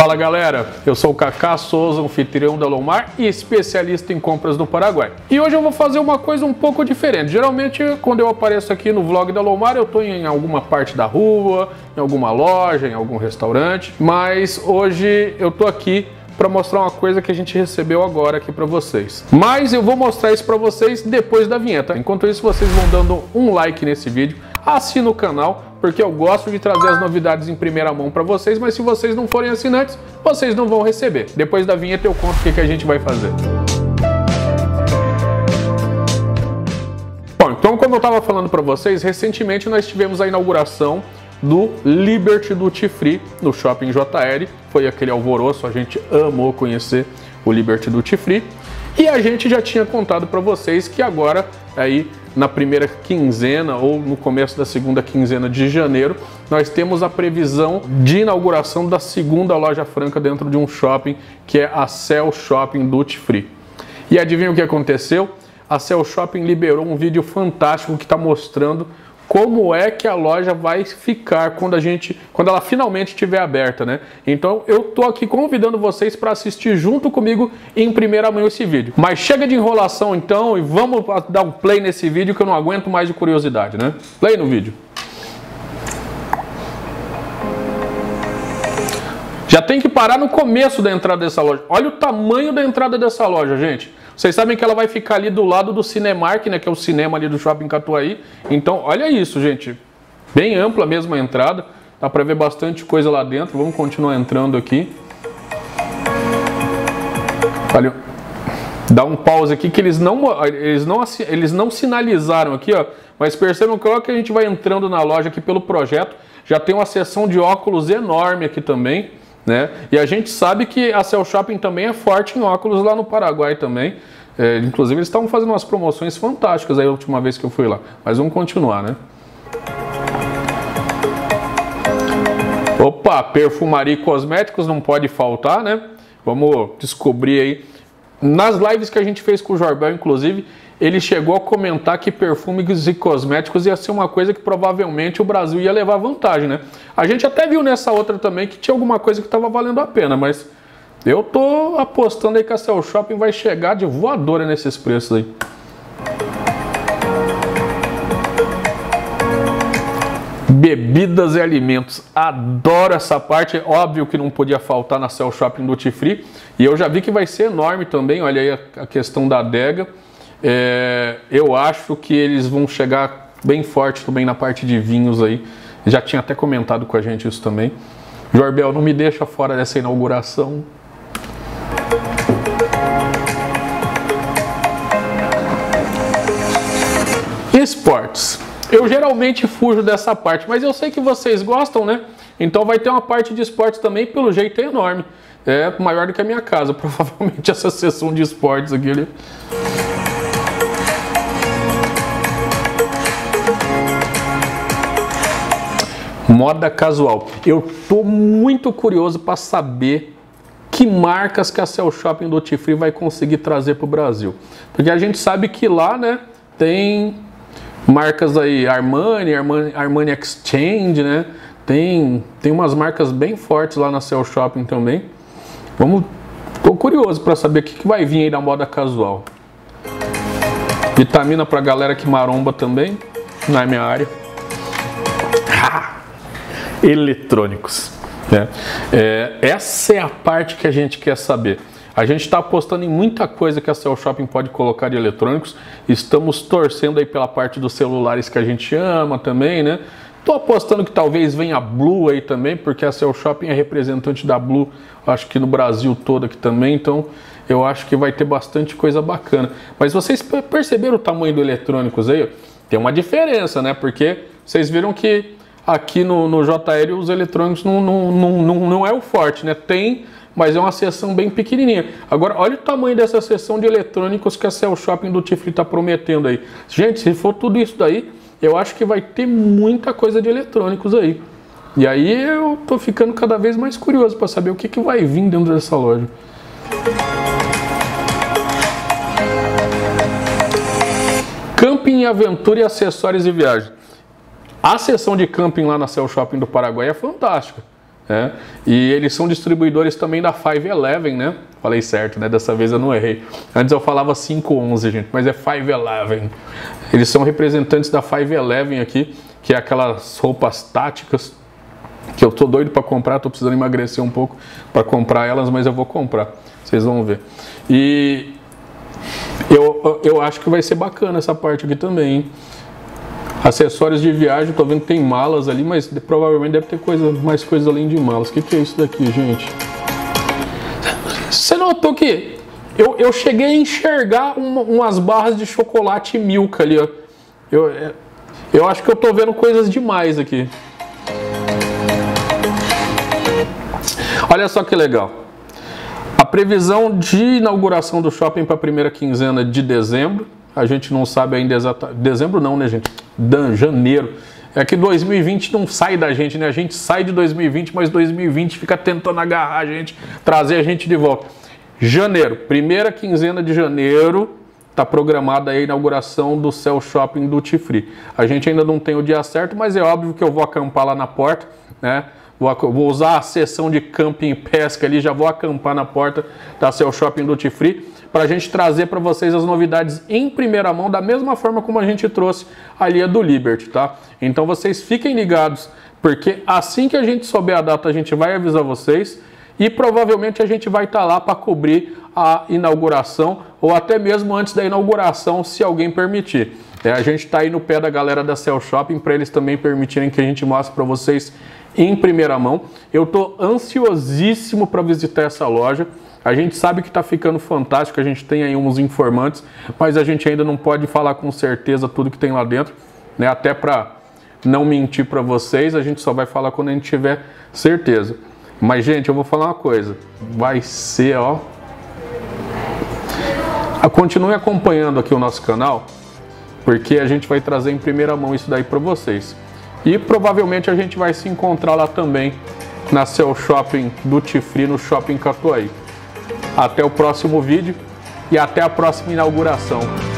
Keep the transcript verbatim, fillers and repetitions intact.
Fala galera, eu sou o Kaká Souza, anfitrião da Lomar e especialista em compras no Paraguai. E hoje eu vou fazer uma coisa um pouco diferente. Geralmente quando eu apareço aqui no vlog da Lomar eu estou em alguma parte da rua, em alguma loja, em algum restaurante, mas hoje eu estou aqui para mostrar uma coisa que a gente recebeu agora aqui para vocês. Mas eu vou mostrar isso para vocês depois da vinheta. Enquanto isso, vocês vão dando um like nesse vídeo, assina o canal, porque eu gosto de trazer as novidades em primeira mão para vocês, mas se vocês não forem assinantes, vocês não vão receber. Depois da vinheta eu conto o que que a gente vai fazer. Bom, então como eu estava falando para vocês, recentemente nós tivemos a inauguração do Liberty Duty Free no Shopping J R. Foi aquele alvoroço, a gente amou conhecer o Liberty Duty Free. E a gente já tinha contado para vocês que agora, aí na primeira quinzena ou no começo da segunda quinzena de janeiro, nós temos a previsão de inauguração da segunda loja franca dentro de um shopping, que é a Cellshop Duty Free. E adivinha o que aconteceu? A Cellshop liberou um vídeo fantástico que está mostrando como é que a loja vai ficar quando a gente, quando ela finalmente estiver aberta, né? Então eu tô aqui convidando vocês para assistir junto comigo em primeira mão esse vídeo. Mas chega de enrolação então e vamos dar um play nesse vídeo que eu não aguento mais de curiosidade, né? Play no vídeo. Já tem que parar no começo da entrada dessa loja. Olha o tamanho da entrada dessa loja, gente. Vocês sabem que ela vai ficar ali do lado do Cinemark, né? Que é o cinema ali do Shopping Catuaí. Então, olha isso, gente. Bem ampla mesmo a entrada. Dá pra ver bastante coisa lá dentro. Vamos continuar entrando aqui. Olha. Dá um pause aqui que eles não, eles não, eles não sinalizaram aqui, ó. Mas percebam que logo que a gente vai entrando na loja aqui pelo projeto, já tem uma seção de óculos enorme aqui também, né? E a gente sabe que a Cellshop também é forte em óculos lá no Paraguai também. É, inclusive eles estavam fazendo umas promoções fantásticas aí a última vez que eu fui lá. Mas vamos continuar, né? Opa, perfumaria e cosméticos não pode faltar, né? Vamos descobrir aí. Nas lives que a gente fez com o Jorbel, inclusive, ele chegou a comentar que perfumes e cosméticos ia ser uma coisa que provavelmente o Brasil ia levar vantagem, né? A gente até viu nessa outra também que tinha alguma coisa que estava valendo a pena, mas eu tô apostando aí que a Cellshop vai chegar de voadora nesses preços aí. Bebidas e alimentos, adoro essa parte, é óbvio que não podia faltar na Cellshop Duty Free, e eu já vi que vai ser enorme também, olha aí a questão da adega, é, eu acho que eles vão chegar bem forte também na parte de vinhos aí, já tinha até comentado com a gente isso também. Jorbel, não me deixa fora dessa inauguração. Esportes. Eu geralmente fujo dessa parte, mas eu sei que vocês gostam, né? Então vai ter uma parte de esportes também, pelo jeito é enorme. É maior do que a minha casa, provavelmente, essa seção de esportes aqui, né? Moda casual. Eu tô muito curioso para saber que marcas que a Cellshop Duty Free vai conseguir trazer para o Brasil. Porque a gente sabe que lá, né, tem marcas aí, Armani, Armani, Armani Exchange, né? Tem, tem umas marcas bem fortes lá na Cellshop também. Vamos, tô curioso para saber o que que vai vir aí da moda casual. Vitamina pra galera que maromba também, na minha área. Ah, eletrônicos, né? É, essa é a parte que a gente quer saber. A gente está apostando em muita coisa que a Cellshop pode colocar de eletrônicos. Estamos torcendo aí pela parte dos celulares que a gente ama também, né? Tô apostando que talvez venha a Blue aí também, porque a Cellshop é representante da Blue, acho que no Brasil todo aqui também. Então eu acho que vai ter bastante coisa bacana. Mas vocês perceberam o tamanho do eletrônicos aí? Tem uma diferença, né? Porque vocês viram que aqui no, no J R os eletrônicos não, não, não, não, não é o forte, né? Tem, mas é uma seção bem pequenininha. Agora, olha o tamanho dessa seção de eletrônicos que a Cellshop Duty Free está prometendo aí. Gente, se for tudo isso daí, eu acho que vai ter muita coisa de eletrônicos aí. E aí eu tô ficando cada vez mais curioso para saber o que que vai vir dentro dessa loja. Camping, aventura e acessórios e viagem. A seção de camping lá na Cellshop do Paraguai é fantástica. né? E eles são distribuidores também da five eleven, né? Falei certo, né? Dessa vez eu não errei. Antes eu falava cinco onze, gente, mas é five eleven. Eles são representantes da five eleven aqui, que é aquelas roupas táticas que eu tô doido para comprar, tô precisando emagrecer um pouco para comprar elas, mas eu vou comprar. Vocês vão ver. E eu, eu acho que vai ser bacana essa parte aqui também, hein? Acessórios de viagem, tô vendo que tem malas ali, mas provavelmente deve ter coisa, mais coisas além de malas. O que, que é isso daqui, gente? Você notou que eu, eu cheguei a enxergar uma, umas barras de chocolate Milka ali, ó. Eu, eu acho que eu tô vendo coisas demais aqui. Olha só que legal. A previsão de inauguração do shopping para a primeira quinzena de dezembro. A gente não sabe ainda exatamente... Dezembro não, né, gente? Dan, janeiro. É que dois mil e vinte não sai da gente, né? A gente sai de dois mil e vinte, mas dois mil e vinte fica tentando agarrar a gente, trazer a gente de volta. Janeiro, primeira quinzena de janeiro, está programada a inauguração do Cellshop Duty Free. A gente ainda não tem o dia certo, mas é óbvio que eu vou acampar lá na porta, né? Vou usar a seção de camping e pesca ali, já vou acampar na porta da Cellshop Duty Free para a gente trazer para vocês as novidades em primeira mão, da mesma forma como a gente trouxe ali a do Liberty, tá? Então vocês fiquem ligados, porque assim que a gente souber a data, a gente vai avisar vocês e provavelmente a gente vai estar lá para cobrir a inauguração ou até mesmo antes da inauguração, se alguém permitir. É, a gente está aí no pé da galera da Cellshop para eles também permitirem que a gente mostre para vocês em primeira mão. Eu tô ansiosíssimo para visitar essa loja. A gente sabe que está ficando fantástico, a gente tem aí uns informantes, mas a gente ainda não pode falar com certeza tudo que tem lá dentro, né? Até para não mentir para vocês, a gente só vai falar quando a gente tiver certeza. Mas, gente, eu vou falar uma coisa, vai ser, ó... Continue acompanhando aqui o nosso canal, porque a gente vai trazer em primeira mão isso daí para vocês. E provavelmente a gente vai se encontrar lá também, na Cellshop Duty Free, no Shopping Catuaí. Até o próximo vídeo e até a próxima inauguração.